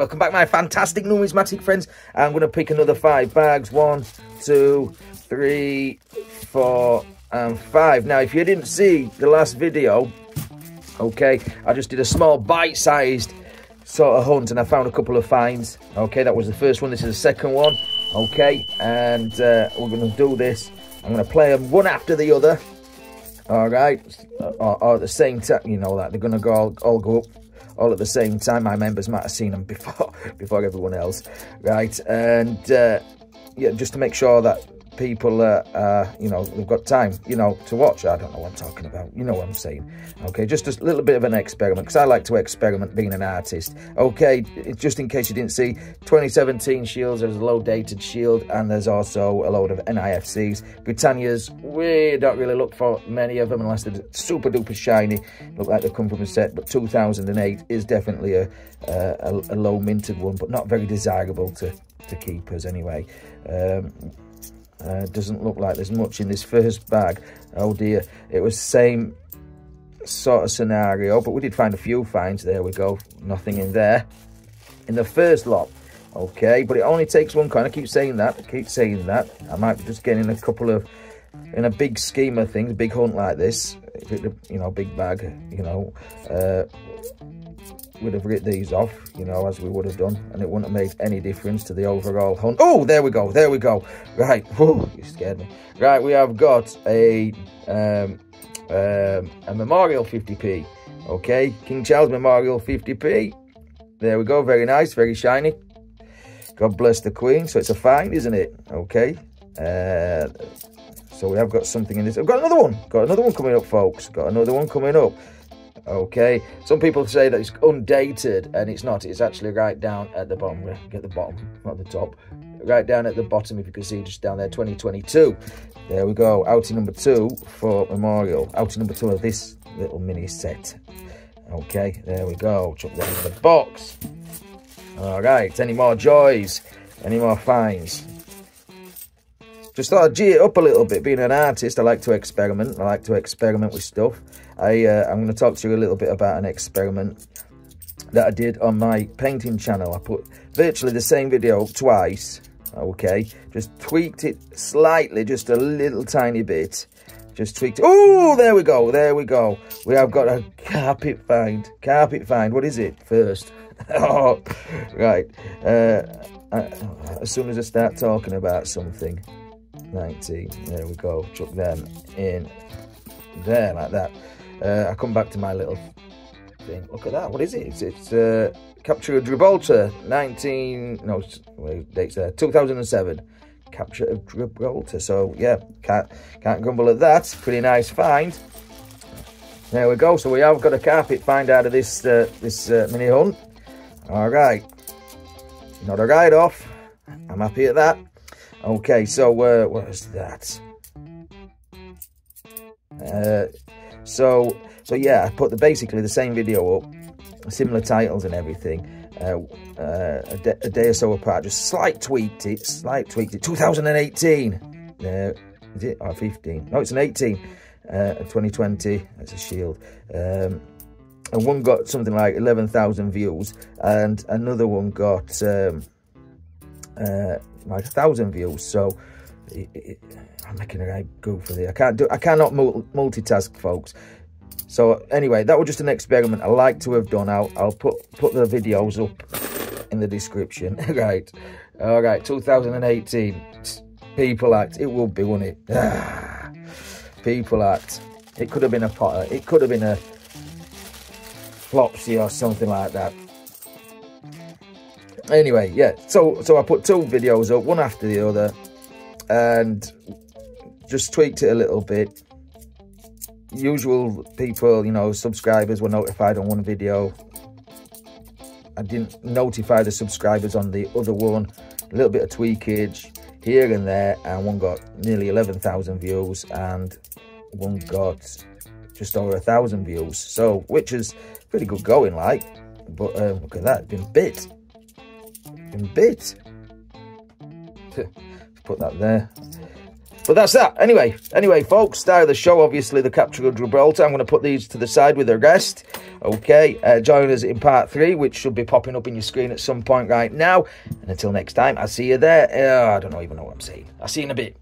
Welcome back, my fantastic numismatic friends. I'm going to pick another 5 bags. 1, 2, 3, 4, and 5. Now, if you didn't see the last video, okay, I just did a small bite-sized sort of hunt, and I found a couple of finds. Okay, that was the first one. This is the second one. Okay, and we're going to do this. I'm going to play them one after the other. All right, or at the same time, you know that they're going to go all go up all at the same time. My members might have seen them before everyone else, right? And yeah, just to make sure that people you know, they've got time, you know, to watch. I don't know what I'm talking about, you know what I'm saying. Okay, just a little bit of an experiment, because I like to experiment being an artist. Okay, just in case you didn't see, 2017 shields, there's a low dated shield, and there's also a load of NIFCs. Britannias, we don't really look for many of them unless they're super duper shiny, look like they've come from a set. But 2008 is definitely a low minted one, but not very desirable to keepers anyway. Doesn't look like there's much in this first bag. Oh dear, it was same sort of scenario, but we did find a few finds. There we go, nothing in there in the first lot. Okay, but it only takes one coin. I keep saying that, I might be just getting in a big scheme of things, a big hunt like this, you know, big bag, you know, would have ripped these off, you know, as we would have done, and it wouldn't have made any difference to the overall hunt. Oh, there we go, Right, whoa, you scared me. Right, we have got a Memorial 50p, okay, King Charles Memorial 50p. There we go, very nice, very shiny. God bless the Queen. So it's a find, isn't it? Okay, so we have got something in this. I've got another one, coming up, folks. Got another one coming up. Okay, some people say that it's undated, and it's not. It's actually right down at the bottom. Get the bottom, not the top. Right down at the bottom, if you can see, just down there, 2022. There we go. Outing number 2 for Memorial. Outing number 2 of this little mini set. Okay, there we go. Chuck that into the box. All right, any more joys? Any more finds? Just thought I'd G it up a little bit. Being an artist, I like to experiment. I like to experiment with stuff. I'm going to talk to you a little bit about an experiment that I did on my painting channel. I put virtually the same video up twice. Okay, just tweaked it slightly, just a little tiny bit. Just tweaked it. Oh, there we go, We have got a carpet find. What is it first? Oh, right. As soon as I start talking about something. 19, there we go, chuck them in there like that. I come back to my little thing. Look at that, what is it? It's Capture of Gibraltar, 2007. Capture of Gibraltar, so yeah, can't grumble at that. Pretty nice find. There we go, so we have got a carpet find out of this, this mini hunt. All right, not a write-off, I'm happy at that. Okay, so what was that? So yeah, I put basically the same video up, similar titles and everything, a day or so apart. Just slight tweaked it. 2018, is it? Or 15? No, it's an 18. 2020. That's a shield. And one got something like 11,000 views, and another one got like 1,000 views. So I'm making a right goof for the. I cannot multitask, folks. So anyway, that was just an experiment I like to have done. I'll put the videos up in the description. Right, all right. 2018, people act. It will be, won't it? Ah, people act. It could have been a Potter. It could have been a Flopsy or something like that. Anyway, yeah, so I put 2 videos up, one after the other, and just tweaked it a little bit. Usual people, you know, subscribers were notified on one video. I didn't notify the subscribers on the other one. A little bit of tweakage here and there, and one got nearly 11,000 views, and one got just over 1,000 views. So, which is pretty good going, like. But look at that, been bit. Put that there. But that's that. Anyway, folks, start of the show, obviously, the Capture of Gibraltar. I'm going to put these to the side with the rest. Okay, join us in part 3, which should be popping up in your screen at some point right now. And until next time, I'll see you there. I don't even know what I'm saying. I'll see you in a bit.